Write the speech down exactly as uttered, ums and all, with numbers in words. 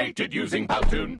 created using Powtoon.